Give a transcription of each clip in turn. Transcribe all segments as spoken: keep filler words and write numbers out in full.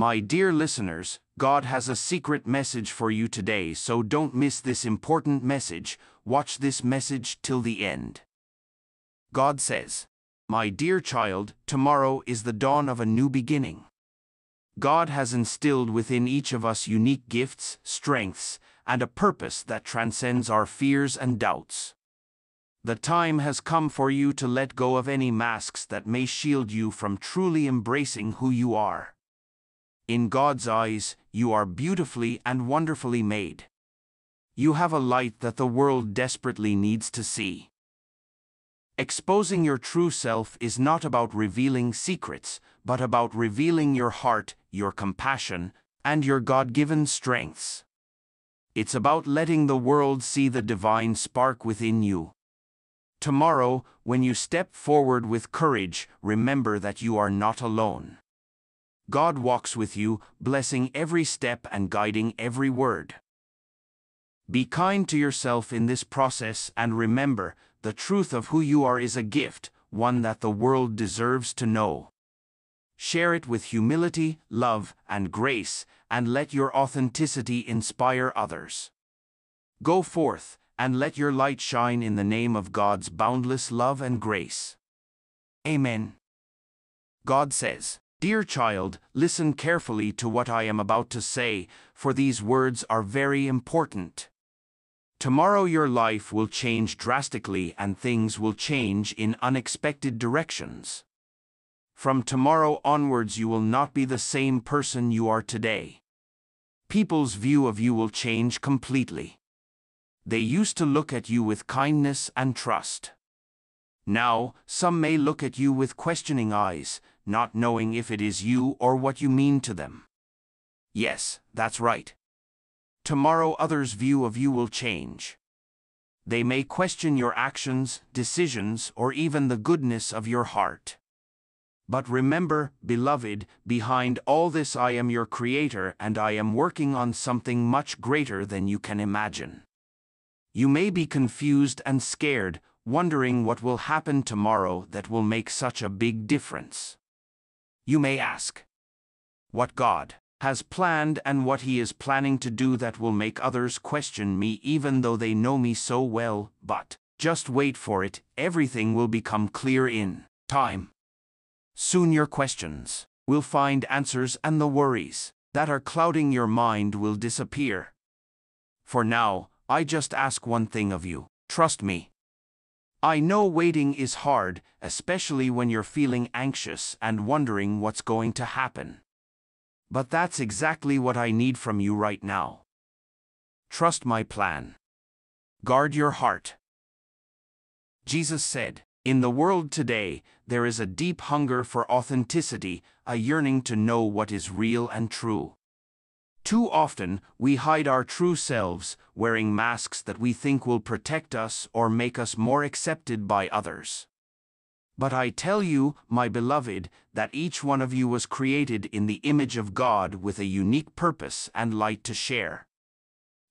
My dear listeners, God has a secret message for you today, so don't miss this important message. Watch this message till the end. God says, "My dear child, tomorrow is the dawn of a new beginning." God has instilled within each of us unique gifts, strengths, and a purpose that transcends our fears and doubts. The time has come for you to let go of any masks that may shield you from truly embracing who you are. In God's eyes, you are beautifully and wonderfully made. You have a light that the world desperately needs to see. Exposing your true self is not about revealing secrets, but about revealing your heart, your compassion, and your God-given strengths. It's about letting the world see the divine spark within you. Tomorrow, when you step forward with courage, remember that you are not alone. God walks with you, blessing every step and guiding every word. Be kind to yourself in this process, and remember, the truth of who you are is a gift, one that the world deserves to know. Share it with humility, love, and grace, and let your authenticity inspire others. Go forth, and let your light shine in the name of God's boundless love and grace. Amen. God says, "Dear child, listen carefully to what I am about to say, for these words are very important. Tomorrow your life will change drastically and things will change in unexpected directions. From tomorrow onwards you will not be the same person you are today. People's view of you will change completely. They used to look at you with kindness and trust. Now, some may look at you with questioning eyes, not knowing if it is you or what you mean to them." Yes, that's right. Tomorrow others' view of you will change. They may question your actions, decisions, or even the goodness of your heart. But remember, beloved, behind all this I am your creator and I am working on something much greater than you can imagine. You may be confused and scared, wondering what will happen tomorrow that will make such a big difference. You may ask what God has planned and what He is planning to do that will make others question me even though they know me so well, but just wait for it, everything will become clear in time. Soon your questions will find answers and the worries that are clouding your mind will disappear. For now, I just ask one thing of you, trust me. I know waiting is hard, especially when you're feeling anxious and wondering what's going to happen. But that's exactly what I need from you right now. Trust my plan. Guard your heart. Jesus said, "In the world today, there is a deep hunger for authenticity, a yearning to know what is real and true." Too often, we hide our true selves, wearing masks that we think will protect us or make us more accepted by others. But I tell you, my beloved, that each one of you was created in the image of God with a unique purpose and light to share.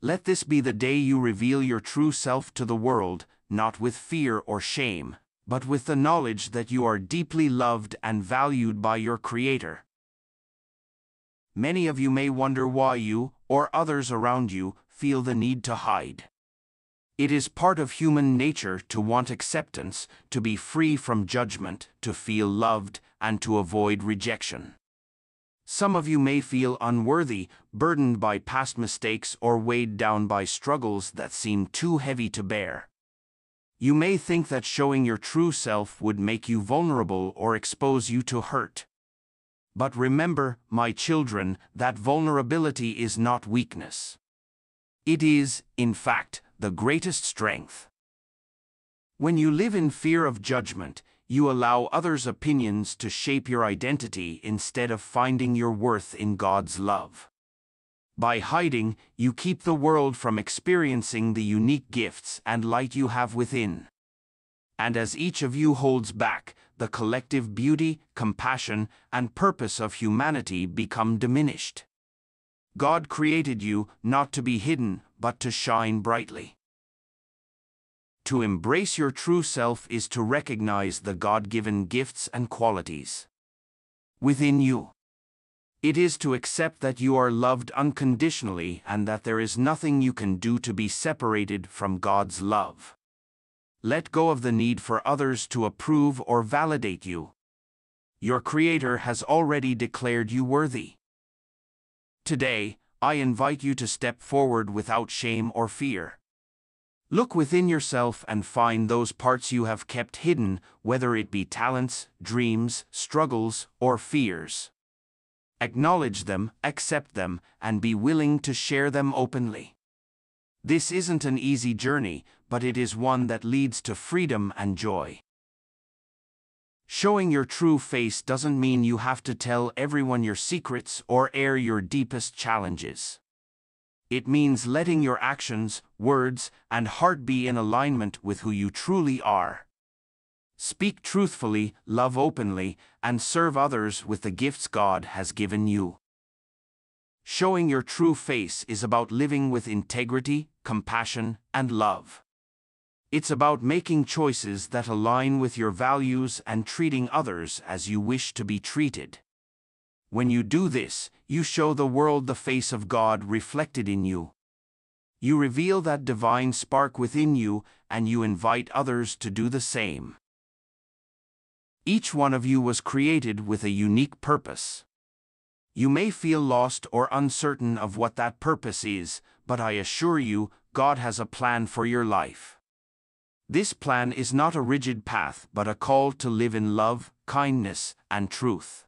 Let this be the day you reveal your true self to the world, not with fear or shame, but with the knowledge that you are deeply loved and valued by your Creator. Many of you may wonder why you, or others around you, feel the need to hide. It is part of human nature to want acceptance, to be free from judgment, to feel loved, and to avoid rejection. Some of you may feel unworthy, burdened by past mistakes or weighed down by struggles that seem too heavy to bear. You may think that showing your true self would make you vulnerable or expose you to hurt. But remember, my children, that vulnerability is not weakness. It is, in fact, the greatest strength. When you live in fear of judgment, you allow others' opinions to shape your identity instead of finding your worth in God's love. By hiding, you keep the world from experiencing the unique gifts and light you have within. And as each of you holds back, the collective beauty, compassion, and purpose of humanity become diminished. God created you not to be hidden, but to shine brightly. To embrace your true self is to recognize the God-given gifts and qualities within you. It is to accept that you are loved unconditionally and that there is nothing you can do to be separated from God's love. Let go of the need for others to approve or validate you. Your Creator has already declared you worthy. Today, I invite you to step forward without shame or fear. Look within yourself and find those parts you have kept hidden, whether it be talents, dreams, struggles, or fears. Acknowledge them, accept them, and be willing to share them openly. This isn't an easy journey, but it is one that leads to freedom and joy. Showing your true face doesn't mean you have to tell everyone your secrets or air your deepest challenges. It means letting your actions, words, and heart be in alignment with who you truly are. Speak truthfully, love openly, and serve others with the gifts God has given you. Showing your true face is about living with integrity, compassion, and love. It's about making choices that align with your values and treating others as you wish to be treated. When you do this, you show the world the face of God reflected in you. You reveal that divine spark within you, and you invite others to do the same. Each one of you was created with a unique purpose. You may feel lost or uncertain of what that purpose is, but I assure you, God has a plan for your life. This plan is not a rigid path but a call to live in love, kindness, and truth.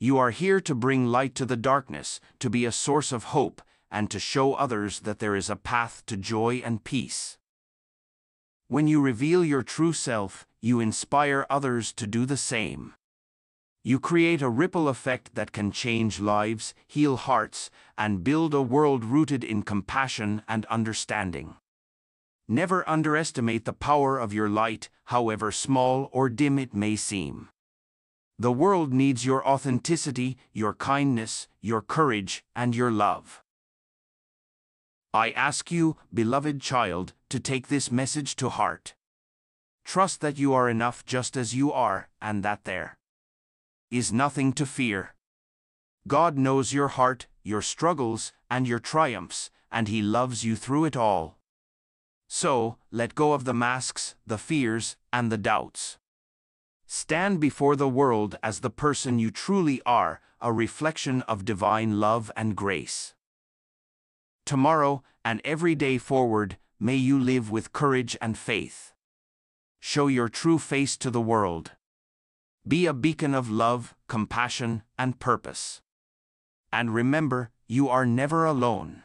You are here to bring light to the darkness, to be a source of hope, and to show others that there is a path to joy and peace. When you reveal your true self, you inspire others to do the same. You create a ripple effect that can change lives, heal hearts, and build a world rooted in compassion and understanding. Never underestimate the power of your light, however small or dim it may seem. The world needs your authenticity, your kindness, your courage, and your love. I ask you, beloved child, to take this message to heart. Trust that you are enough just as you are, and that there is nothing to fear. God knows your heart, your struggles, and your triumphs, and He loves you through it all. So, let go of the masks, the fears, and the doubts. Stand before the world as the person you truly are, a reflection of divine love and grace. Tomorrow, and every day forward, may you live with courage and faith. Show your true face to the world. Be a beacon of love, compassion, and purpose. And remember, you are never alone.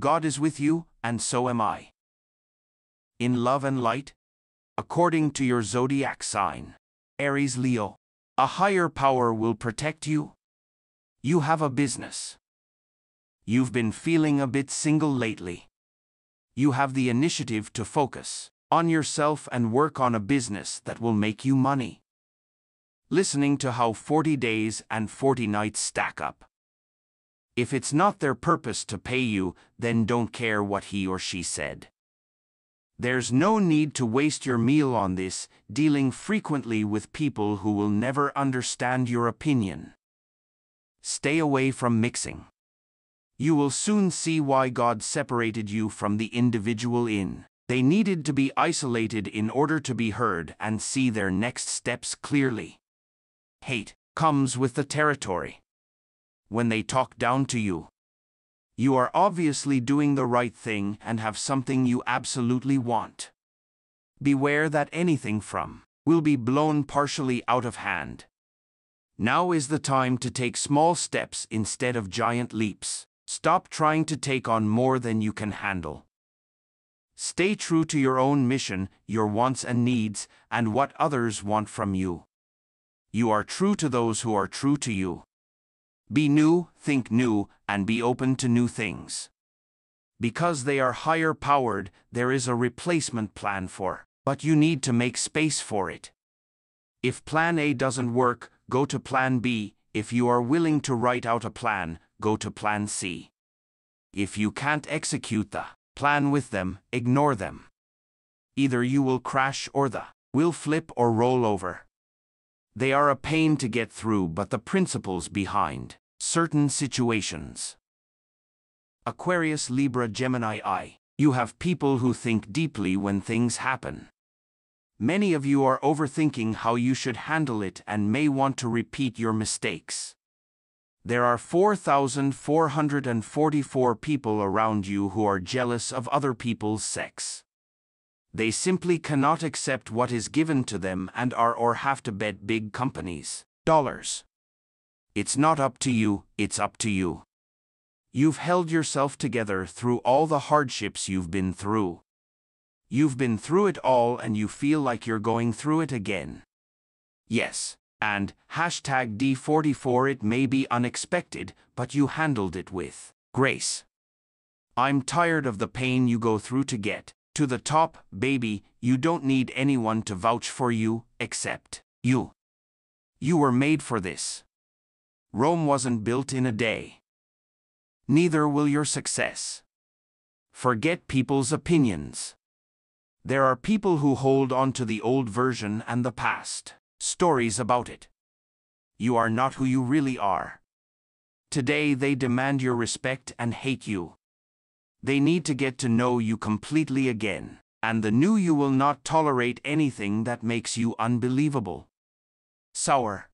God is with you, and so am I. In love and light, according to your zodiac sign, Aries, Leo, a higher power will protect you. You have a business. You've been feeling a bit single lately. You have the initiative to focus on yourself and work on a business that will make you money. Listening to how forty days and forty nights stack up. If it's not their purpose to pay you, then don't care what he or she said. There's no need to waste your meal on this, dealing frequently with people who will never understand your opinion. Stay away from mixing. You will soon see why God separated you from the individual in. They needed to be isolated in order to be heard and see their next steps clearly. Hate comes with the territory. When they talk down to you, you are obviously doing the right thing and have something you absolutely want. Beware that anything from will be blown partially out of hand. Now is the time to take small steps instead of giant leaps. Stop trying to take on more than you can handle. Stay true to your own mission, your wants and needs, and what others want from you. You are true to those who are true to you. Be new, think new, and be open to new things. Because they are higher powered, there is a replacement plan for, but you need to make space for it. If plan A doesn't work, go to plan B. If you are willing to write out a plan, go to plan C. If you can't execute the plan with them, ignore them. Either you will crash or the will flip or roll over. They are a pain to get through, but the principles behind Certain situations. Aquarius, Libra, Gemini, I. You have people who think deeply when things happen. Many of you are overthinking how you should handle it and may want to repeat your mistakes. There are four thousand four hundred forty-four people around you who are jealous of other people's sex. They simply cannot accept what is given to them and are or have to bet big companies. Dollars. It's not up to you, it's up to you. You've held yourself together through all the hardships you've been through. You've been through it all and you feel like you're going through it again. Yes, and, hashtag D forty-four, it may be unexpected, but you handled it with grace. I'm tired of the pain you go through to get to the top, baby. You don't need anyone to vouch for you, except you. You were made for this. Rome wasn't built in a day. Neither will your success. Forget people's opinions. There are people who hold on to the old version and the past stories about it. You are not who you really are. Today they demand your respect and hate you. They need to get to know you completely again, and the new you will not tolerate anything that makes you unbelievable. Sour.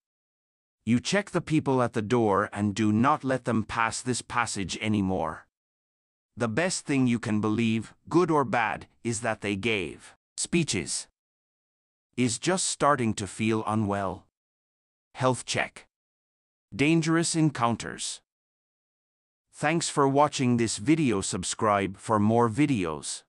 You check the people at the door and do not let them pass this passage anymore. The best thing you can believe, good or bad, is that they gave speeches. Is just starting to feel unwell. Health check. Dangerous encounters. Thanks for watching this video. Subscribe for more videos.